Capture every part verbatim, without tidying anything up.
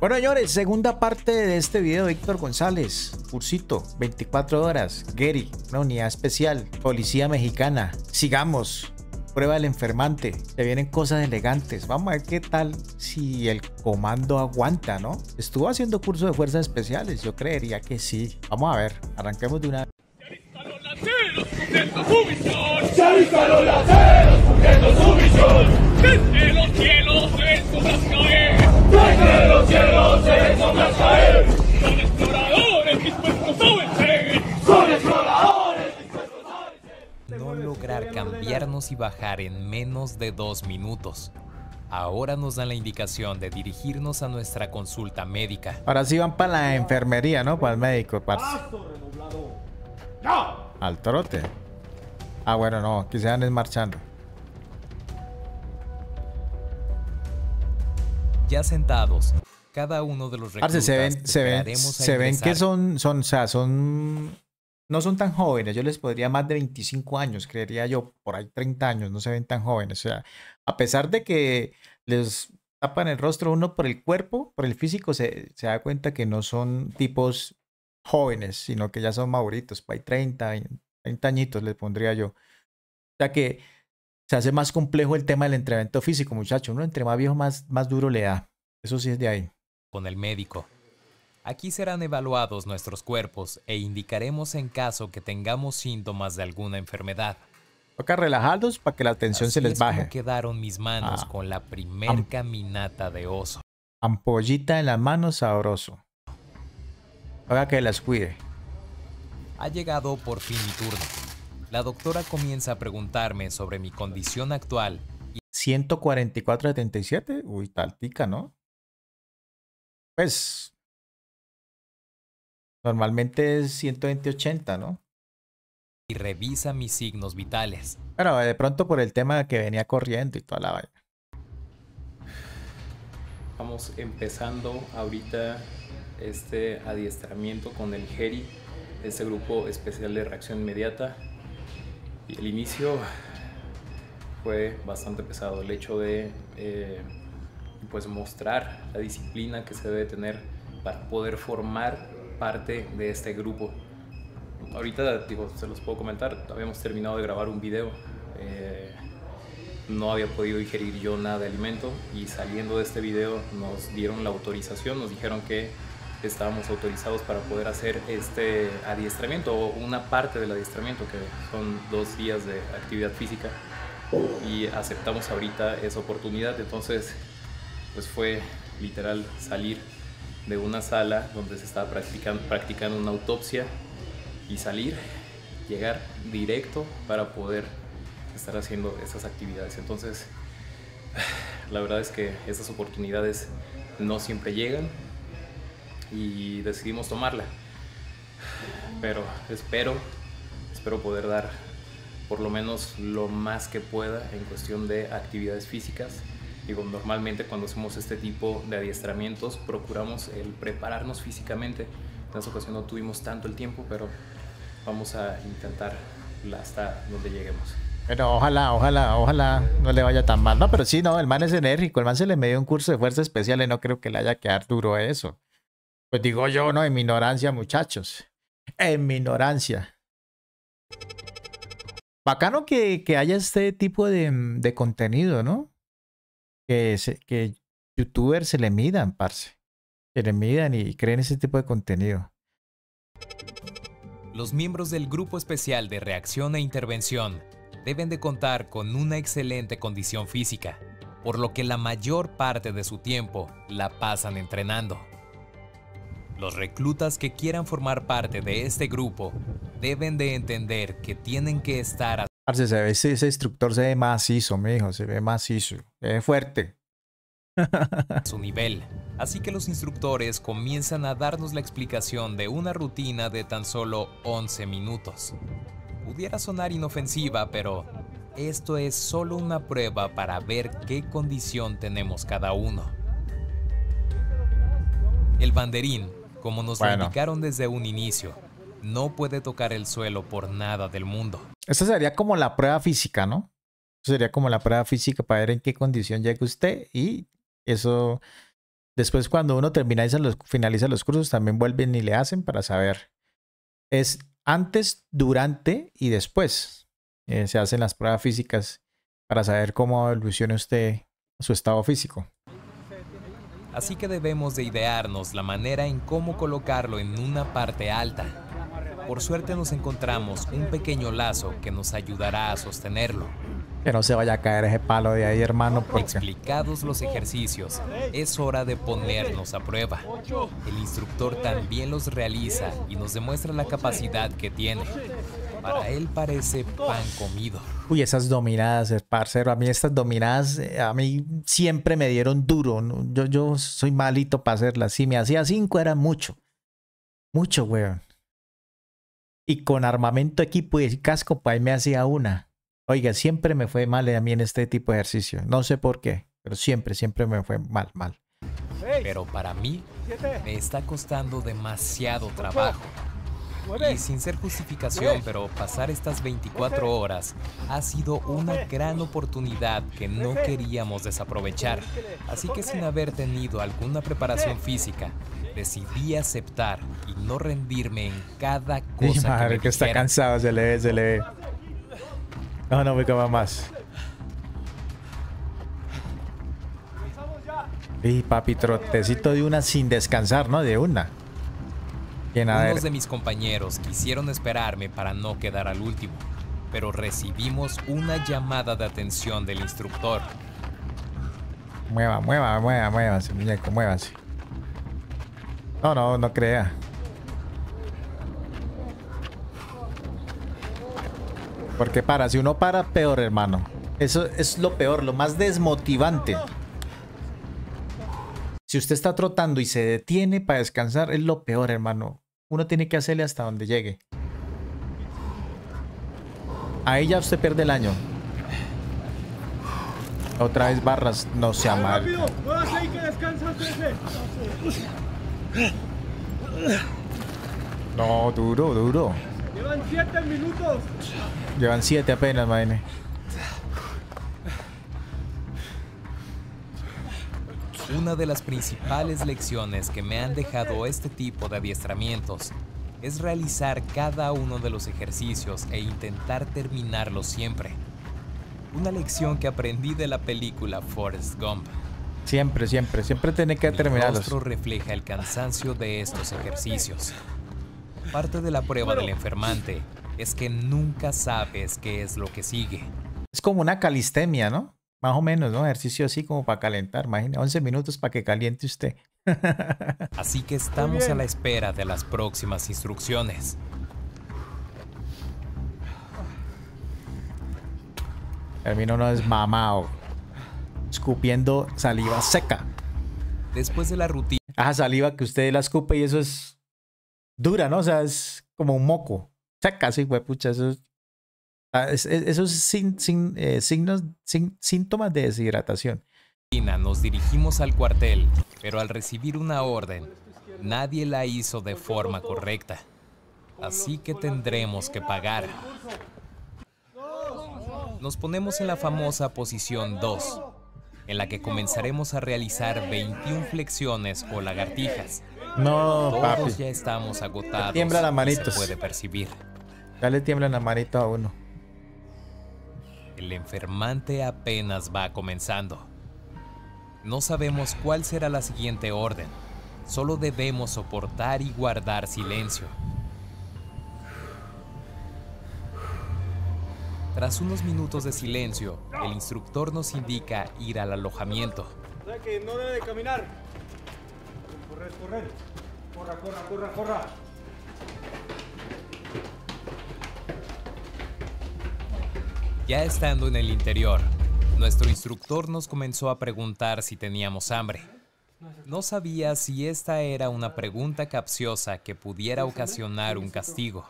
Bueno, señores, segunda parte de este video de Víctor González. Cursito, veinticuatro horas, Gary, una unidad especial, Policía Mexicana. Sigamos. Prueba del enfermante. Se vienen cosas elegantes. Vamos a ver qué tal si el comando aguanta, ¿no? Estuvo haciendo curso de fuerzas especiales. Yo creería que sí. Vamos a ver. Arranquemos de una vez. No lograr cambiarnos y bajar en menos de dos minutos. Ahora nos dan la indicación de dirigirnos a nuestra consulta médica. Ahora sí van para la enfermería, ¿no? Para el médico, parce. Al trote. Ah, bueno, no, aquí se van es marchando. Ya sentados, cada uno de los reclutas, parce, se ven, se ven, se ven que son, son, o sea, son... No son tan jóvenes, yo les podría más de veinticinco años, creería yo, por ahí treinta años, no se ven tan jóvenes. O sea, a pesar de que les tapan el rostro uno por el cuerpo, por el físico, se, se da cuenta que no son tipos jóvenes, sino que ya son maduritos, por ahí treinta, treinta añitos les pondría yo. O sea que se hace más complejo el tema del entrenamiento físico, muchachos. Uno entre más viejo, más, más duro le da. Eso sí es de ahí. Con el médico. Aquí serán evaluados nuestros cuerpos e indicaremos en caso que tengamos síntomas de alguna enfermedad. Toca relajarlos para que la tensión se les baje. Así quedaron mis manos ah. con la primer Am caminata de oso. Ampollita en las manos, sabroso. Haga que las cuide. Ha llegado por fin mi turno. La doctora comienza a preguntarme sobre mi condición actual. Y... ciento cuarenta y cuatro setenta y siete. Uy, taltica, ¿no? Pues... normalmente es ciento veinte ochenta, ¿no? Y revisa mis signos vitales. Bueno, de pronto por el tema que venía corriendo y toda la vaina. Vamos empezando ahorita este adiestramiento con el Gary, este grupo especial de reacción inmediata. Y el inicio fue bastante pesado. El hecho de eh, pues mostrar la disciplina que se debe tener para poder formar parte de este grupo. Ahorita, digo, se los puedo comentar, habíamos terminado de grabar un video, eh, no había podido ingerir yo nada de alimento y saliendo de este video nos dieron la autorización, nos dijeron que estábamos autorizados para poder hacer este adiestramiento o una parte del adiestramiento que son dos días de actividad física y aceptamos ahorita esa oportunidad. Entonces pues fue literal salir de una sala donde se estaba practicando, practicando una autopsia y salir, llegar directo para poder estar haciendo esas actividades. Entonces, la verdad es que esas oportunidades no siempre llegan y decidimos tomarla. Pero espero, espero poder dar por lo menos lo más que pueda en cuestión de actividades físicas. Digo, normalmente cuando hacemos este tipo de adiestramientos procuramos el prepararnos físicamente. En esta ocasión no tuvimos tanto el tiempo, pero vamos a intentar hasta donde lleguemos. Pero ojalá, ojalá, ojalá no le vaya tan mal. No, pero sí, no, el man es enérgico. El man se le me dio un curso de fuerzas especiales. No creo que le haya quedar duro a eso. Pues digo yo, no, en mi ignorancia, muchachos. En mi ignorancia. Bacano que, que haya este tipo de, de contenido, ¿no? Que, se, que youtubers se le midan, parce. Se le midan y creen ese tipo de contenido. Los miembros del Grupo Especial de Reacción e Intervención deben de contar con una excelente condición física, por lo que la mayor parte de su tiempo la pasan entrenando. Los reclutas que quieran formar parte de este grupo deben de entender que tienen que estar a Parce, se ve, ese, ese instructor se ve macizo, mijo, se ve macizo, se ve fuerte. Su nivel. Así que los instructores comienzan a darnos la explicación de una rutina de tan solo once minutos. Pudiera sonar inofensiva, pero esto es solo una prueba para ver qué condición tenemos cada uno. El banderín, como nos bueno. lo indicaron desde un inicio, no puede tocar el suelo por nada del mundo. Esta sería como la prueba física, ¿no? Sería como la prueba física para ver en qué condición llega usted y eso Después, cuando uno termina y los, finaliza los cursos, también vuelven y le hacen para saber. Es antes, durante y después. Eh, se hacen las pruebas físicas para saber cómo evoluciona usted su estado físico. Así que debemos de idearnos la manera en cómo colocarlo en una parte alta. Por suerte nos encontramos un pequeño lazo que nos ayudará a sostenerlo. Que no se vaya a caer ese palo de ahí, hermano. Porque... Explicados los ejercicios, es hora de ponernos a prueba. El instructor también los realiza y nos demuestra la capacidad que tiene. Para él parece pan comido. Uy, esas dominadas, parcero. A mí estas dominadas, a mí siempre me dieron duro. Yo, yo soy malito para hacerlas. Si me hacía cinco era mucho. Mucho, weón. Y con armamento, equipo y casco, pues ahí me hacía una. Oiga, siempre me fue mal a mí en este tipo de ejercicio. No sé por qué, pero siempre, siempre me fue mal, mal. Pero para mí, me está costando demasiado trabajo. Y sin ser justificación, pero pasar estas veinticuatro horas ha sido una gran oportunidad que no queríamos desaprovechar. Así que sin haber tenido alguna preparación física, decidí aceptar y no rendirme en cada cosa. Madre, que, me que está cansado, se le ve, se le ve. No, no me coma más. Y papi, trotecito de una sin descansar, ¿no? De una. Unos de mis compañeros quisieron esperarme para no quedar al último, pero recibimos una llamada de atención del instructor. Mueva, mueva, mueva, muévase, muñeco, muévase. No, no, no crea. Porque para, si uno para, peor, hermano. Eso es lo peor, lo más desmotivante. Si usted está trotando y se detiene para descansar, es lo peor, hermano. Uno tiene que hacerle hasta donde llegue. Ahí ya usted pierde el año. Otra vez barras, no sea mal. No, duro, duro. Llevan siete minutos. Llevan siete apenas, maine. Una de las principales lecciones que me han dejado este tipo de adiestramientos es realizar cada uno de los ejercicios e intentar terminarlos siempre. Una lección que aprendí de la película Forrest Gump. Siempre, siempre, siempre tiene que terminarlos. El rostro refleja el cansancio de estos ejercicios. Parte de la prueba del enfermante es que nunca sabes qué es lo que sigue. Es como una calistemia, ¿no? Más o menos, ¿no? Ejercicio así como para calentar, imagina. once minutos para que caliente usted. Así que estamos a la espera de las próximas instrucciones. Termino no desmamado. Escupiendo saliva seca. Después de la rutina... Ah, saliva que usted la escupe y eso es... Dura, ¿no? O sea, es como un moco. Seca, sí, huepucha. Esos, esos sin, sin, eh, signos, sin, síntomas de deshidratación. Nos dirigimos al cuartel, pero al recibir una orden, nadie la hizo de forma correcta. Así que tendremos que pagar. Nos ponemos en la famosa posición dos, en la que comenzaremos a realizar veintiuna flexiones o lagartijas. No, todos papi. Ya estamos agotados. Le tiemblan las manitos. Se puede percibir. Ya le tiemblan las manitos a uno. El enfermante apenas va comenzando. No sabemos cuál será la siguiente orden. Solo debemos soportar y guardar silencio. Tras unos minutos de silencio, el instructor nos indica ir al alojamiento. O sea que no debe de caminar. Correr, correr. Corra, corra, corra, corra. Ya estando en el interior, nuestro instructor nos comenzó a preguntar si teníamos hambre. No sabía si esta era una pregunta capciosa que pudiera ocasionar un castigo.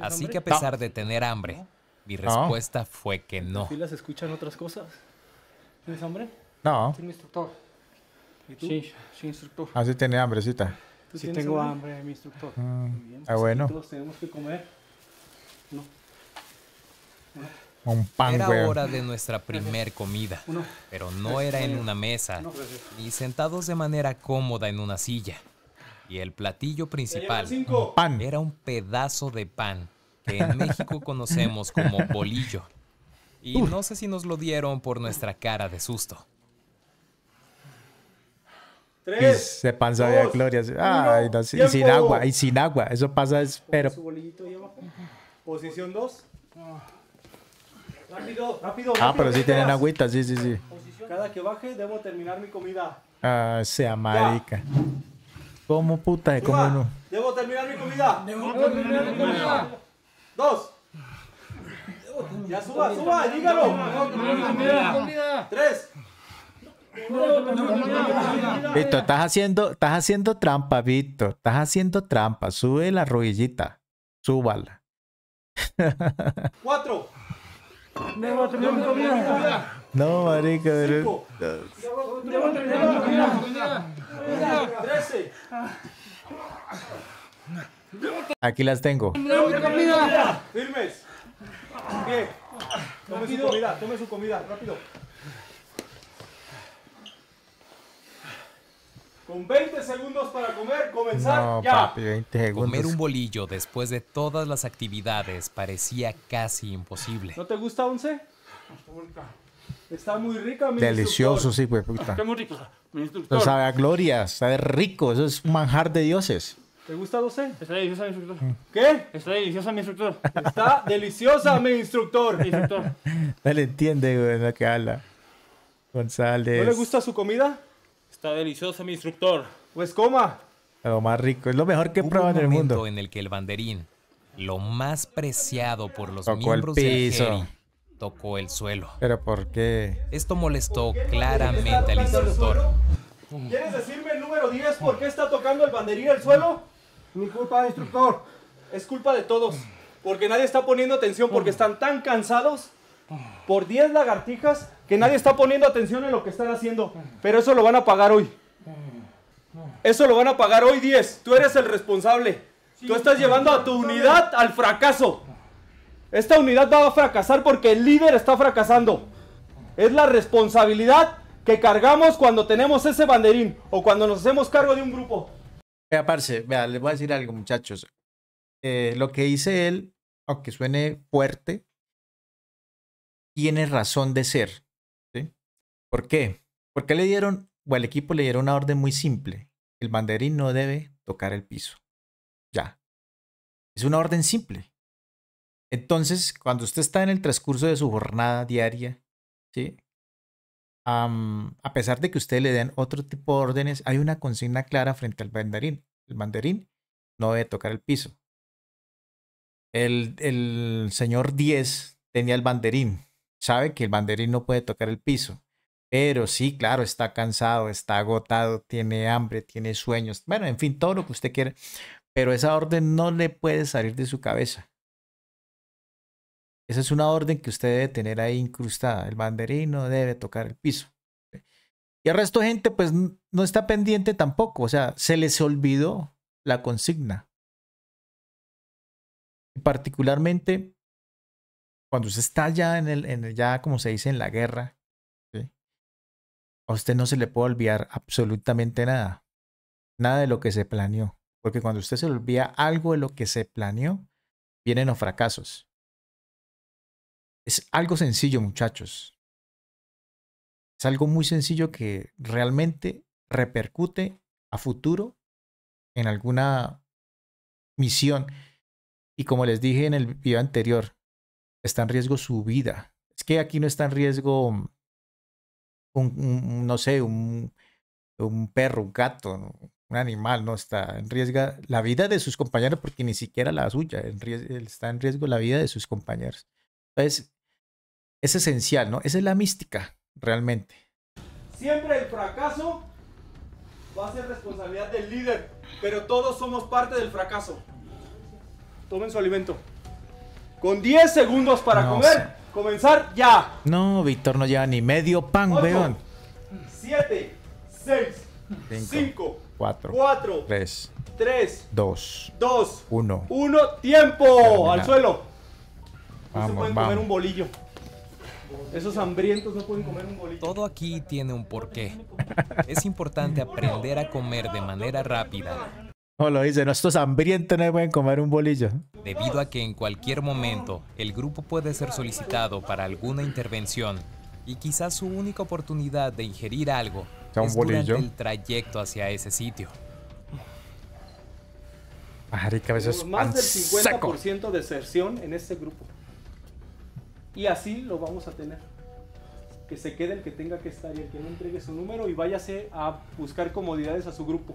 Así que a pesar de tener hambre, mi respuesta fue que no. ¿Las escuchan otras cosas? ¿Tienes hambre? No. ¿Tienes instructor? ¿Y tú? Sí, sí, instructor. Ah, sí tiene hambrecita. Sí tengo hambre, mi instructor. Mm. Muy bien, pues ah, bueno. Todos tenemos que comer. No. Bueno. Un pan, era güey. Hora de nuestra primer comida, pero no era en una mesa, ni sentados de manera cómoda en una silla. Y el platillo principal pan. Era un pedazo de pan que en México conocemos como bolillo. Y no sé si nos lo dieron por nuestra cara de susto. Tres, ese pan sabía dos, gloria. Ay, no, y sin agua, y sin agua. Eso pasa, pero... Posición dos. Rápido, rápido. Ah, rápido, pero si sí tienen agüita, sí, sí, sí. Cada que baje debo terminar mi comida. Ah, sea marica. ¿Cómo puta? ¿Cómo no? Debo terminar mi comida. Debo terminar mi comida. Dos. Ya suba, suba, dígalo. Tres. Víctor, estás haciendo, estás haciendo trampa, Víctor. Estás haciendo trampa. Sube la rodillita. Súbala. Cuatro. Debo terminar mi comida. No, marica, pero... Debo terminar mi comida. Trece. Aquí las tengo. Firmes. ¿Qué? Tome su comida, tome su comida, rápido. Con veinte segundos para comer, comenzar no, ya. Papi, veinte segundos. Comer un bolillo después de todas las actividades parecía casi imposible. ¿No te gusta, Once? Está muy rica, mi delicioso, sí, pues, puta. Está muy rico, mi instructor. No sabe a gloria, sabe rico, eso es un manjar de dioses. ¿Te gusta, Doce? Está deliciosa, mi instructor. ¿Qué? Está deliciosa, mi instructor. Está deliciosa, mi instructor. Mi instructor. No le entiende, güey, no que habla. González. ¿No le gusta su comida? Está deliciosa, mi instructor. Pues coma. Lo más rico, es lo mejor que prueban en el mundo. Un momento en el que el banderín, lo más preciado por los tocó miembros el piso. De Gary, tocó el suelo. ¿Pero por qué? Esto molestó ¿Por qué? claramente al instructor. ¿Quieres decirme el número diez por qué está tocando el banderín el suelo? Mi culpa, instructor. Es culpa de todos. Porque nadie está poniendo atención, porque están tan cansados por diez lagartijas que nadie está poniendo atención en lo que están haciendo. Pero eso lo van a pagar hoy. Eso lo van a pagar hoy, diez. Tú eres el responsable. Tú estás llevando a tu unidad al fracaso. Esta unidad va a fracasar porque el líder está fracasando. Es la responsabilidad que cargamos cuando tenemos ese banderín o cuando nos hacemos cargo de un grupo. Vea, parce, vea, les voy a decir algo, muchachos. Eh, lo que dice él, aunque suene fuerte, tiene razón de ser. ¿Sí? ¿Por qué? Porque le dieron, o al equipo le dieron una orden muy simple. El banderín no debe tocar el piso. Ya. Es una orden simple. Entonces, cuando usted está en el transcurso de su jornada diaria, ¿sí? Um, a pesar de que ustedes le den otro tipo de órdenes, hay una consigna clara frente al banderín. El banderín no debe tocar el piso. El, el señor diez tenía el banderín. Sabe que el banderín no puede tocar el piso. Pero sí, claro, está cansado, está agotado, tiene hambre, tiene sueños. Bueno, en fin, todo lo que usted quiera. Pero esa orden no le puede salir de su cabeza. Esa es una orden que usted debe tener ahí incrustada. El banderín no debe tocar el piso. Y el resto de gente pues no está pendiente tampoco. O sea, se les olvidó la consigna. Y particularmente cuando usted está ya en el, en el, ya como se dice, en la guerra, ¿sí? A usted no se le puede olvidar absolutamente nada. Nada de lo que se planeó. Porque cuando usted se le olvida algo de lo que se planeó, vienen los fracasos. Es algo sencillo, muchachos. Es algo muy sencillo que realmente repercute a futuro en alguna misión. Y como les dije en el video anterior, está en riesgo su vida. Es que aquí no está en riesgo un, un no sé, un, un perro, un gato, un animal. No está en riesgo la vida de sus compañeros porque ni siquiera la suya. Está en riesgo la vida de sus compañeros. Entonces, es esencial, ¿no? Esa es la mística, realmente. Siempre el fracaso va a ser responsabilidad del líder, pero todos somos parte del fracaso. Tomen su alimento. Con diez segundos para no, comer, sea. comenzar ya. No, Víctor no lleva ni medio pan, weón. siete, seis, cinco, cuatro, tres, dos, uno. Tiempo. Terminado. Al suelo. No se pueden comer un bolillo. Esos hambrientos no pueden comer un bolillo. Todo aquí tiene un porqué. Es importante aprender a comer de manera rápida. No lo dicen, estos hambrientos no pueden comer un bolillo. Debido a que en cualquier momento el grupo puede ser solicitado para alguna intervención y quizás su única oportunidad de ingerir algo es durante el trayecto hacia ese sitio. Marica, eso es más del cincuenta por ciento de deserción en este grupo. Y así lo vamos a tener. Que se quede el que tenga que estar y el que no entregue su número y váyase a buscar comodidades a su grupo.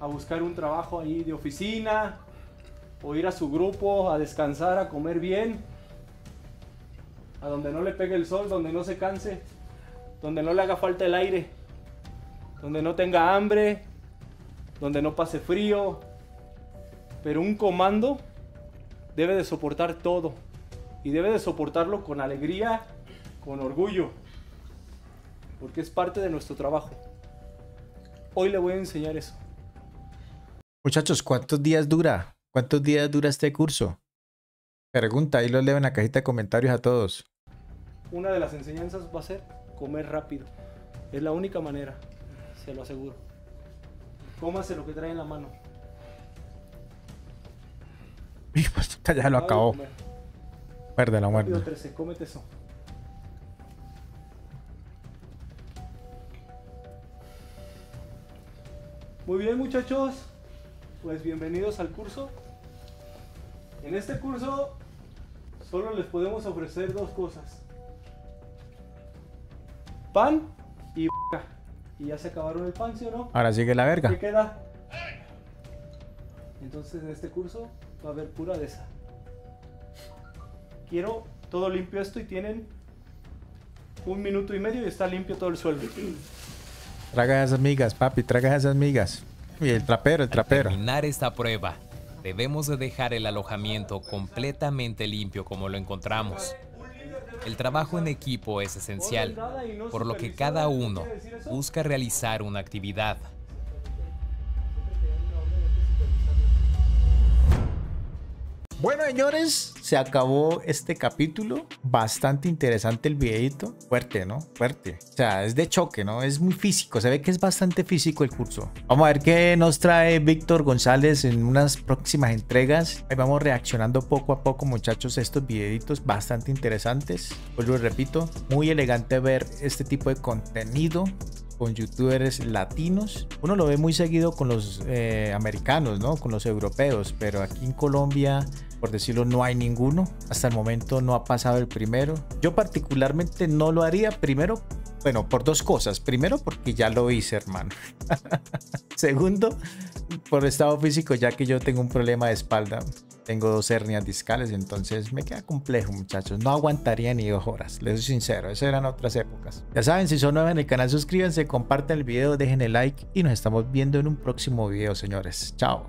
A buscar un trabajo ahí de oficina, o ir a su grupo, a descansar, a comer bien. A donde no le pegue el sol, donde no se canse, donde no le haga falta el aire, donde no tenga hambre, donde no pase frío. Pero un comando debe de soportar todo y debe de soportarlo con alegría, con orgullo, porque es parte de nuestro trabajo. Hoy le voy a enseñar eso. Muchachos, ¿cuántos días dura? ¿Cuántos días dura este curso? Pregunta, ahí lo leo en la cajita de comentarios a todos. Una de las enseñanzas va a ser comer rápido. Es la única manera, se lo aseguro. Cómase lo que trae en la mano. Y pues ya lo acabó. Muérdela, muérdela. trece, cómete eso. Muy bien, muchachos. Pues bienvenidos al curso. En este curso solo les podemos ofrecer dos cosas: pan y verga. Y ya se acabaron el pan, ¿sí o no? Ahora sigue la verga. ¿Qué queda? Entonces en este curso va a haber pura de esa. Quiero todo limpio esto y tienen un minuto y medio y está limpio todo el suelo. Traga esas migas, papi, traga esas migas. Y el trapero, el trapero. Al terminar esta prueba, debemos de dejar el alojamiento completamente limpio como lo encontramos. El trabajo en equipo es esencial, por lo que cada uno busca realizar una actividad. Bueno, señores, se acabó este capítulo. Bastante interesante el videito. Fuerte, ¿no? Fuerte. O sea, es de choque, ¿no? Es muy físico. Se ve que es bastante físico el curso. Vamos a ver qué nos trae Víctor González en unas próximas entregas. Ahí vamos reaccionando poco a poco, muchachos, estos videitos bastante interesantes. Pues lo repito, muy elegante ver este tipo de contenido con youtubers latinos. Uno lo ve muy seguido con los eh, americanos, ¿no? Con los europeos, pero aquí en Colombia, por decirlo, no hay ninguno. Hasta el momento no ha pasado el primero. Yo particularmente no lo haría, primero, bueno, por dos cosas. Primero, porque ya lo hice, hermano. Segundo, por estado físico, ya que yo tengo un problema de espalda. Tengo dos hernias discales, entonces me queda complejo, muchachos. No aguantaría ni dos horas, les soy sincero. Esas eran otras épocas. Ya saben, si son nuevos en el canal, suscríbanse, compartan el video, dejen el like y nos estamos viendo en un próximo video, señores. Chao.